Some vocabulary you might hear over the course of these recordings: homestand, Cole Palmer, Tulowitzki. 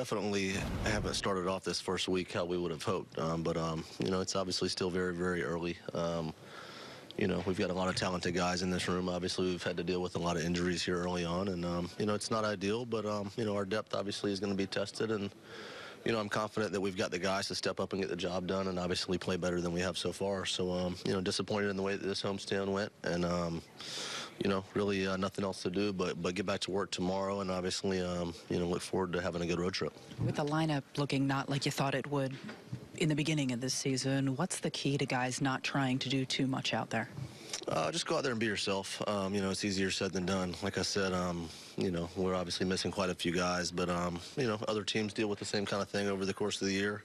Definitely haven't started off this first week how we would have hoped, but you know, it's obviously still very, very early. You know, we've got a lot of talented guys in this room. Obviously, we've had to deal with a lot of injuries here early on, and you know, it's not ideal, but you know, our depth obviously is going to be tested, and you know, I'm confident that we've got the guys to step up and get the job done, and obviously play better than we have so far. So, you know, disappointed in the way that this homestand went, and you know, really nothing else to do but get back to work tomorrow, and obviously, you know, look forward to having a good road trip. With the lineup looking not like you thought it would in the beginning of this season, what's the key to guys not trying to do too much out there? Just go out there and be yourself. You know, it's easier said than done. Like I said, you know, we're obviously missing quite a few guys, but, you know, other teams deal with the same kind of thing over the course of the year.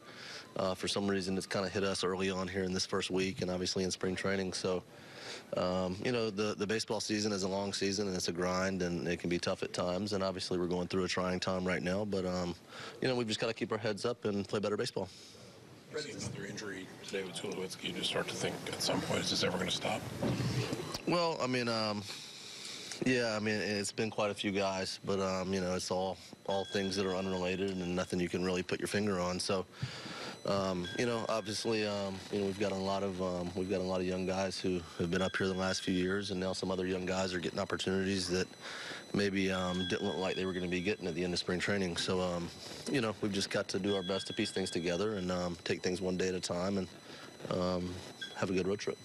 For some reason, it's kind of hit us early on here in this first week and obviously in spring training. So, you know, the baseball season is a long season, and it's a grind, and it can be tough at times. And obviously we're going through a trying time right now, but, you know, we've just got to keep our heads up and play better baseball. Another injury today with Tulowitzki. You just start to think at some point, is this ever going to stop? Well, I mean, yeah, I mean, it's been quite a few guys, but, you know, it's all things that are unrelated and nothing you can really put your finger on. So, you know, obviously, you know, we've got a lot of young guys who have been up here the last few years, and now some other young guys are getting opportunities that maybe didn't look like they were going to be getting at the end of spring training. So, you know, we've just got to do our best to piece things together and take things one day at a time and have a good road trip.